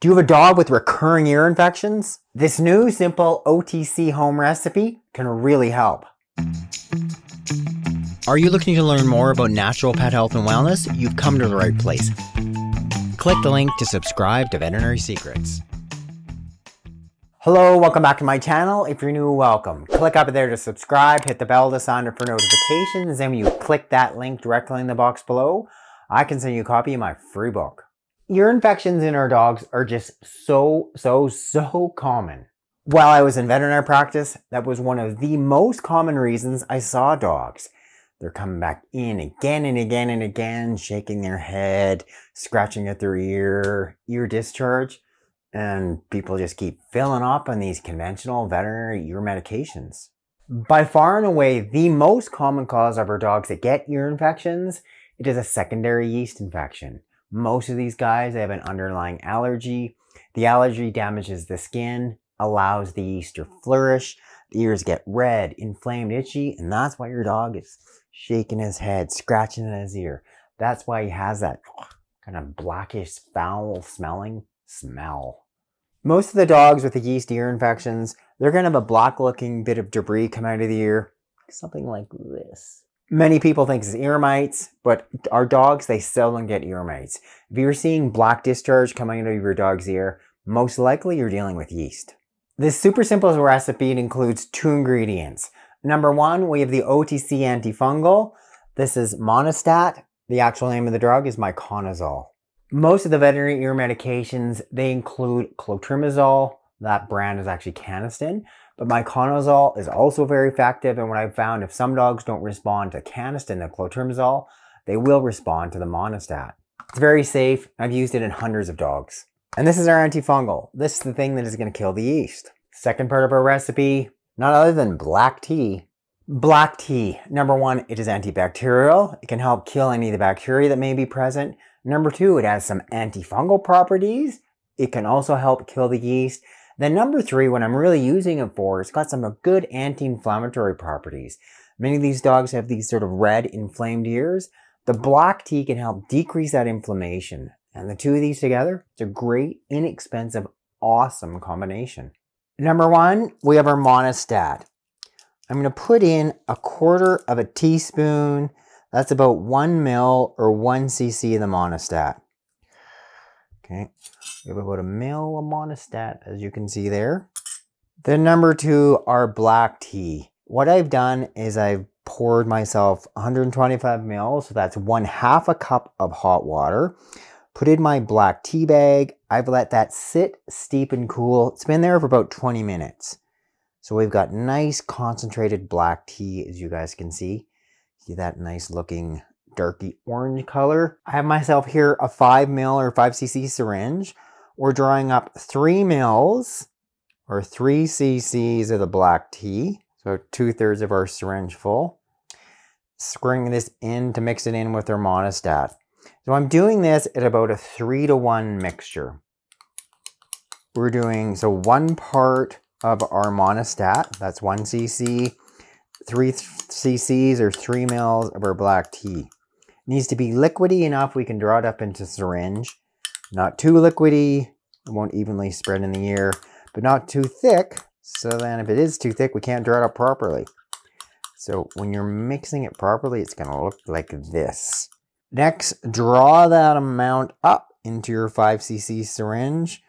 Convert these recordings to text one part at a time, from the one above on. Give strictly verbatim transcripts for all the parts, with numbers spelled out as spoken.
Do you have a dog with recurring ear infections? This new simple O T C home recipe can really help. Are you looking to learn more about natural pet health and wellness? You've come to the right place. Click the link to subscribe to Veterinary Secrets. Hello, welcome back to my channel. If you're new, welcome. Click up there to subscribe, hit the bell to sign up for notifications, and when you click that link directly in the box below, I can send you a copy of my free book. Ear infections in our dogs are just so, so, so common. While I was in veterinary practice, that was one of the most common reasons I saw dogs. They're coming back in again and again and again, shaking their head, scratching at their ear, ear discharge, and people just keep filling up on these conventional veterinary ear medications. By far and away, the most common cause of our dogs that get ear infections, it is a secondary yeast infection. Most of these guys, they have an underlying allergy. The allergy damages the skin, allows the yeast to flourish. The ears get red, inflamed, itchy, and that's why your dog is shaking his head, scratching at his ear. That's why he has that kind of blackish, foul smelling smell. Most of the dogs with the yeast ear infections, they're gonna have a black looking bit of debris come out of the ear, something like this. Many people think it's ear mites, but our dogs, they seldom get ear mites. If you're seeing black discharge coming out of your dog's ear, most likely you're dealing with yeast. This super simple recipe, it includes two ingredients. Number one, we have the O T C antifungal. This is Monistat. The actual name of the drug is Miconazole. Most of the veterinary ear medications, they include Clotrimazole. That brand is actually Canesten. But Miconazole is also very effective, and what I've found, if some dogs don't respond to Canesten, the Clotrimazole, they will respond to the Monistat. It's very safe. I've used it in hundreds of dogs. And this is our antifungal. This is the thing that is going to kill the yeast. Second part of our recipe, none other than black tea. Black tea, number one, it is antibacterial. It can help kill any of the bacteria that may be present. Number two, it has some antifungal properties. It can also help kill the yeast. Then number three, what I'm really using it for, it's got some good anti-inflammatory properties. Many of these dogs have these sort of red, inflamed ears. The black tea can help decrease that inflammation. And the two of these together, it's a great, inexpensive, awesome combination. Number one, we have our Monistat. I'm gonna put in a quarter of a teaspoon. That's about one mil or one cc of the Monistat. Okay. We have about a mil of Monistat, as you can see there. Then number two, our black tea. What I've done is I've poured myself one hundred twenty-five mils, so that's one half a cup of hot water. Put in my black tea bag. I've let that sit, steep, and cool. It's been there for about twenty minutes. So we've got nice concentrated black tea, as you guys can see. See that nice looking darky orange color. I have myself here a five mil or five cc syringe. We're drawing up three mils or three cc's of the black tea. So two thirds of our syringe full. Squirting this in to mix it in with our Monistat. So I'm doing this at about a three to one mixture. We're doing, so one part of our Monistat, that's one cc, three cc's or three mils of our black tea. It needs to be liquidy enough we can draw it up into syringe. Not too liquidy, it won't evenly spread in the ear, but not too thick, so then if it is too thick, we can't draw it up properly. So when you're mixing it properly, it's gonna look like this. Next, draw that amount up into your five cc syringe.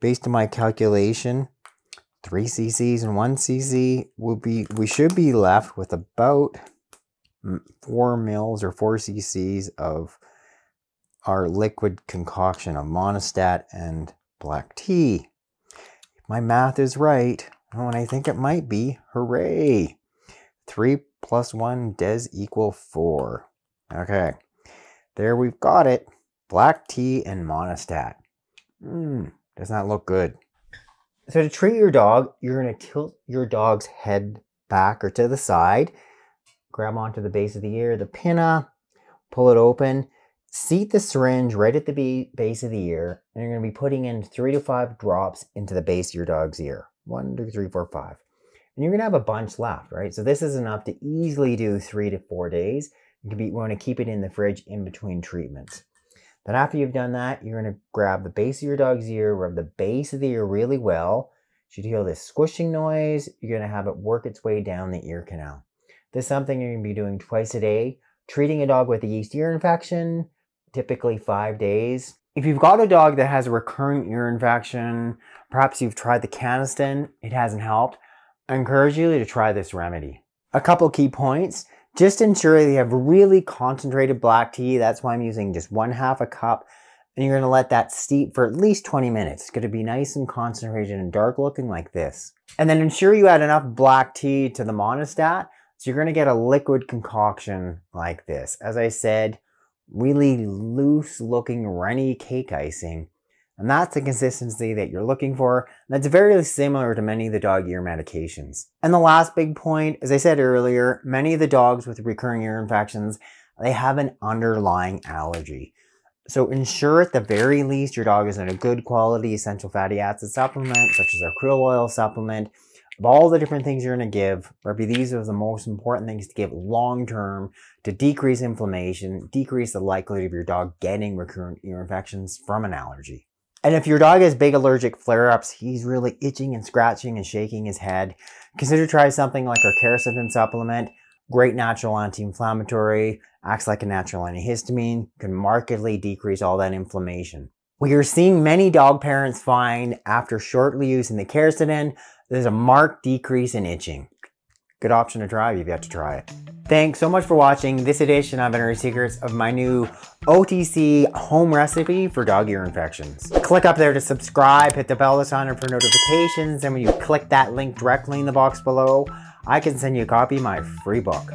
Based on my calculation, three cc's and one cc will be, we should be left with about four mils or four cc's of our liquid concoction of Monistat and black tea. If my math is right, and I think it might be, hooray! Three plus one does equal four. Okay, there we've got it. Black tea and Monistat. Mmm, does not look good. So to treat your dog, you're gonna tilt your dog's head back or to the side, grab onto the base of the ear, the pinna, pull it open, seat the syringe right at the base of the ear, and you're going to be putting in three to five drops into the base of your dog's ear. One, two, three, four, five. And you're going to have a bunch left, right? So this is enough to easily do three to four days. You can be, you want to keep it in the fridge in between treatments. Then after you've done that, you're going to grab the base of your dog's ear, rub the base of the ear really well. You should hear this squishing noise. You're going to have it work its way down the ear canal. This is something you're going to be doing twice a day. Treating a dog with a yeast ear infection, typically five days. If you've got a dog that has a recurring ear infection, perhaps you've tried the Canesten, it hasn't helped, I encourage you to try this remedy. A couple key points. Just ensure that you have really concentrated black tea. That's why I'm using just one half a cup. And you're gonna let that steep for at least twenty minutes. It's gonna be nice and concentrated and dark looking like this. And then ensure you add enough black tea to the Monistat. So you're gonna get a liquid concoction like this. As I said, really loose looking runny cake icing. And that's the consistency that you're looking for. And that's very similar to many of the dog ear medications. And the last big point, as I said earlier, many of the dogs with recurring ear infections, they have an underlying allergy. So ensure at the very least your dog is on a good quality essential fatty acid supplement, such as our krill oil supplement. Of all the different things you're going to give, probably these are the most important things to give long-term to decrease inflammation, decrease the likelihood of your dog getting recurrent ear infections from an allergy. And if your dog has big allergic flare-ups, he's really itching and scratching and shaking his head, consider trying something like our Quercetin supplement. Great natural anti-inflammatory, acts like a natural antihistamine, can markedly decrease all that inflammation. We are seeing many dog parents find after shortly using the Quercetin, there's a marked decrease in itching. Good option to try if you've yet to try it. Thanks so much for watching this edition of Veterinary Secrets of my new O T C home recipe for dog ear infections. Click up there to subscribe, hit the bell icon for notifications, and when you click that link directly in the box below, I can send you a copy of my free book.